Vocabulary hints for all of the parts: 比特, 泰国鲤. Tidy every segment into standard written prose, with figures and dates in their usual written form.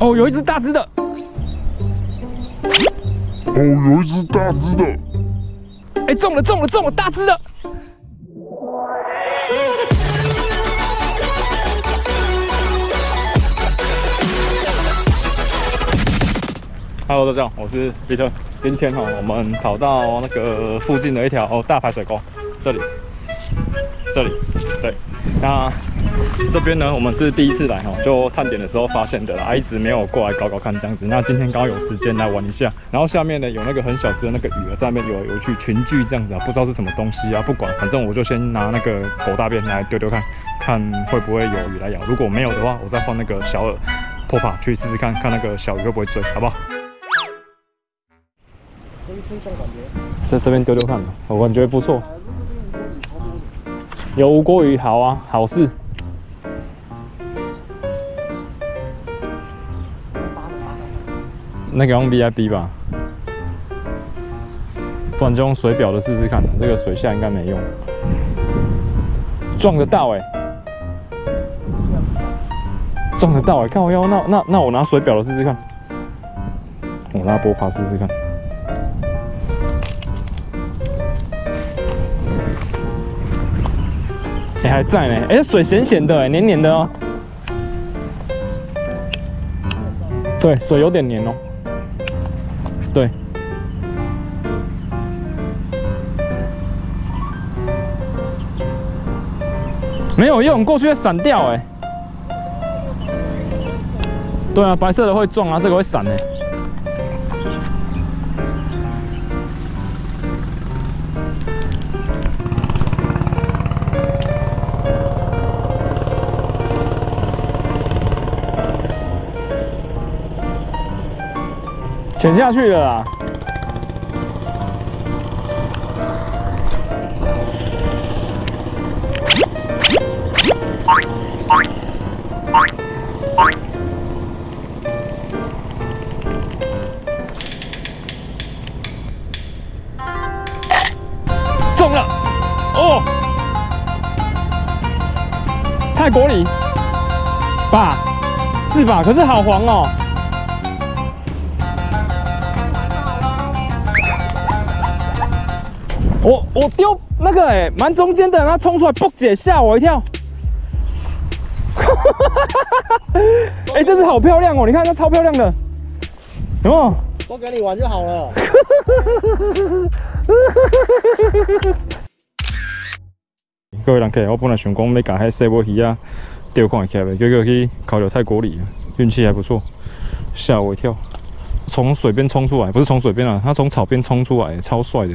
哦，有一只大只的。哦，有一只大只的。哎，中了，中了，中了，大只的。 Hello， 大家好，我是比特。今天哈，我们跑到那个附近的一条大排水沟，这里，对。那这边呢，我们是第一次来哈，就探点的时候发现的啦，一直没有过来搞搞看这样子。那今天刚好有时间来玩一下，然后下面呢有那个很小只的那个鱼，上面有去群聚这样子啊，不知道是什么东西啊，不管，反正我就先拿那个狗大便来丢丢看，看会不会有鱼来咬。如果没有的话，我再换那个小饵破法去试试看，看那个小鱼会不会追，好不好？ 在这边丢丢看吧，我感觉不错。有无锅鱼，好啊，好事。那个用 VIP 吧，不然就用水表的试试看。这个水下应该没用，撞得到哎、欸，撞得到哎、欸，看我要那我拿水表的试试看，我拿波帕试试看。 哎、欸，还在呢！哎、欸，水咸咸的，哎，黏黏的哦、喔。对，水有点黏哦、喔。对。没有用，过去会闪掉哎、欸。对啊，白色的会撞啊，这个会闪哎、欸。 潜下去了啦！中了！哦，泰国鲤，爸，是吧？可是好黄哦。 我丢那个哎、欸，蛮中间的，它冲出来，嘣姐吓我一跳。哎欸，这只好漂亮哦、喔，你看它超漂亮的，有没有？我跟你玩就好了。各位人客，我本来想讲要把迄细尾鱼啊钓看起来，结果去考到泰国鲤，运气还不错，吓我一跳。从水边冲出来，不是从水边啊，它从草边冲出来，超帅的。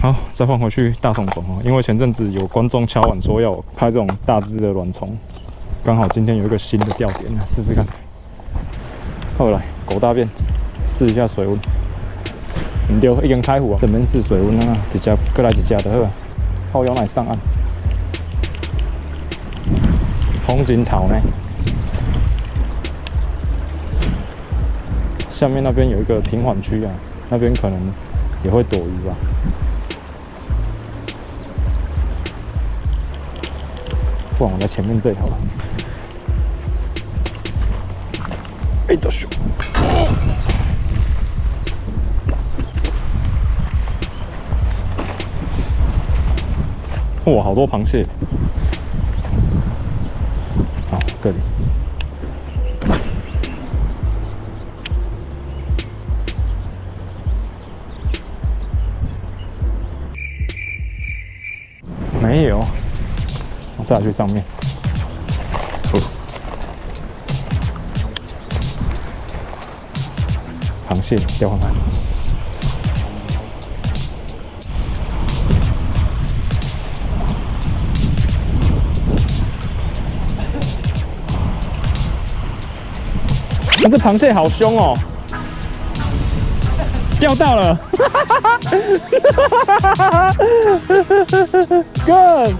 好，再放回去大虫虫哦，因为前阵子有观众敲碗说要拍这种大只的卵虫，刚好今天有一个新的钓点，试试看。后来狗大便，试一下水温。唔对，已经开湖啊，这门试水温啊，一只过来一只就好啊。后腰来上岸，红锦桃呢？下面那边有一个平缓区啊，那边可能也会躲鱼吧。 不然我在前面这一头了。哎，都是。哇，好多螃蟹。好，这里。没有。 再去上面，螃蟹钓上来，这螃蟹好凶哦！钓到了，Good。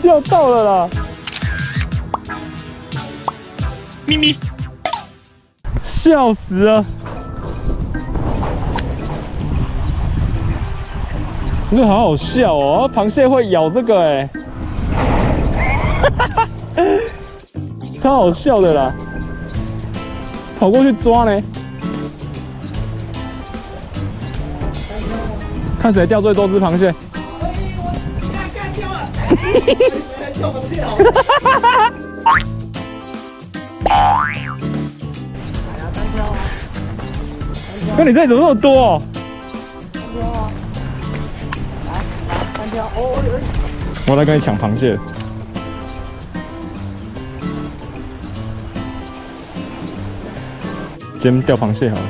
钓到了啦！咪咪，笑死了！真的好好笑哦，螃蟹会咬这个哎、欸，超好笑的啦！跑过去抓嘞，看谁钓最多只螃蟹。哥，你这里怎么那么多、哦？我来跟你抢螃蟹。 先钓螃蟹好了。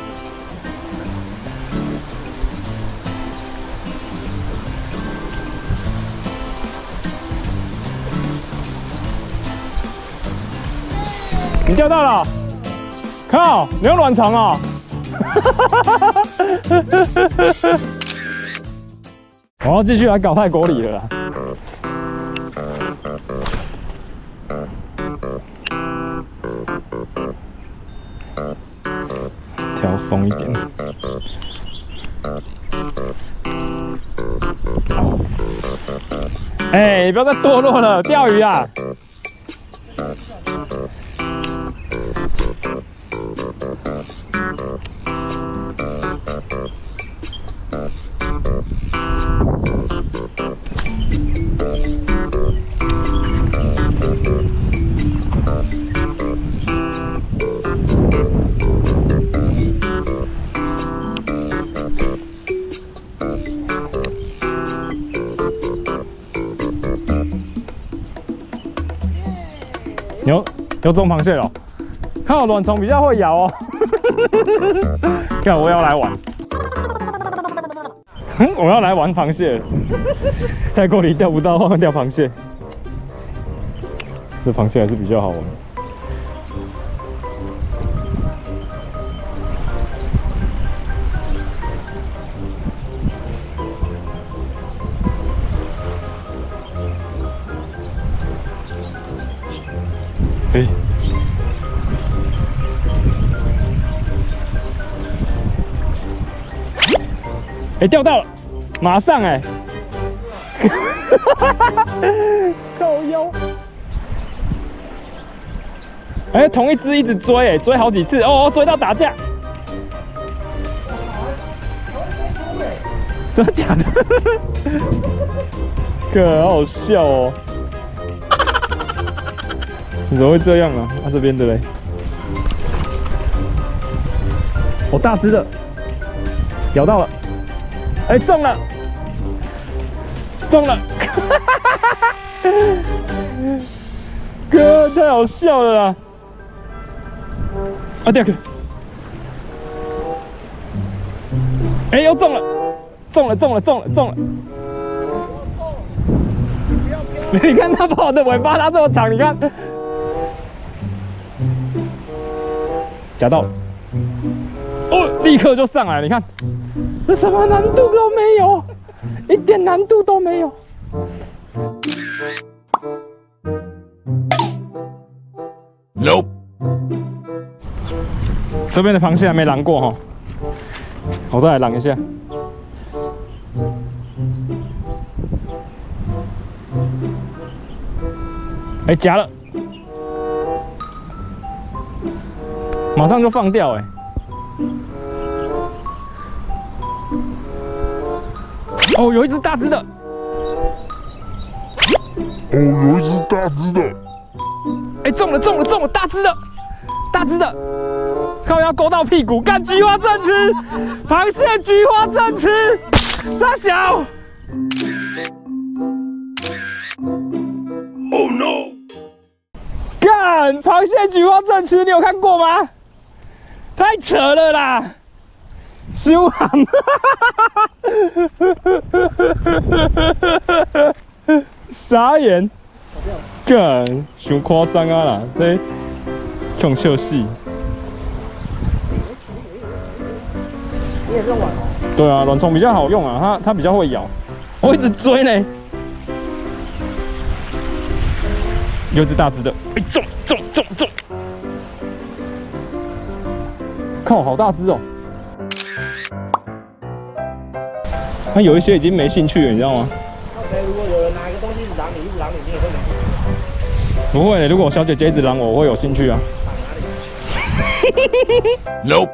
你钓到了？靠！你有卵巢啊！我要继续来搞泰国鲤了啦。挑松一点，哎，不要再堕落了，钓鱼啊！有中螃蟹了、喔，看我卵虫比较会咬哦、喔。看我要来玩，我要来玩螃蟹。泰国里钓不到，换换钓螃蟹。这螃蟹还是比较好玩。哎，哎，钓到了，马上哎、欸，靠腰，哎，同一只一直追哎、欸，追好几次哦，追到打架，真的假的？可好笑哦。 你怎么会这样啊？它、啊、这边的嘞，好、哦、大只的，咬到了，哎、欸、中了，中了，哥太好笑了啦！啊，第二个，哎、欸、又中了，中了中了中了中了。中了 你看它把我的尾巴拉这么长，你看，夹到了，哦，立刻就上来了。你看，这什么难度都没有，一点难度都没有。Nope。这边的螃蟹还没拦过哈，我再来拦一下。 哎，夹了，马上就放掉哎！哦，有一只大只的，哦，有一只大只的，哎，中了中了中了，大只的，大只的，靠腰勾到屁股，干菊花正吃，螃蟹菊花正吃，傻小。 Oh no！ 干，螃蟹菊花正吃，你有看过吗？太扯了啦！修行，傻眼！干，太夸张啊啦，这穷笑死！你也是玩哦？对啊，卵虫比较好用啊，它比较会咬，我一直追呢。 有只大只的，哎、欸，中中中中！靠，好大只哦！那、啊、有一些已经没兴趣了，你知道吗？那如果有人拿一个东西一直拦你，一直拦你，你也会拿？不会、欸，如果小姐姐一直拦我，我会有兴趣啊。Nope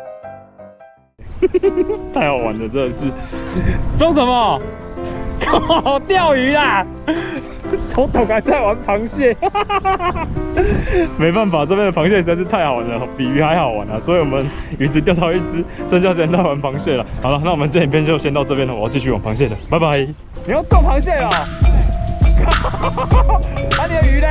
太好玩了，真的是。装什么？靠，钓鱼啦！总统还在玩螃蟹，没办法，这边的螃蟹实在是太好玩了，比鱼还好玩啊！所以我们鱼只钓到一只，剩下时间在玩螃蟹了。好了，那我们这影片就先到这边了，我要继续玩螃蟹了，拜拜。你要种螃蟹了？啊，你的鱼呢？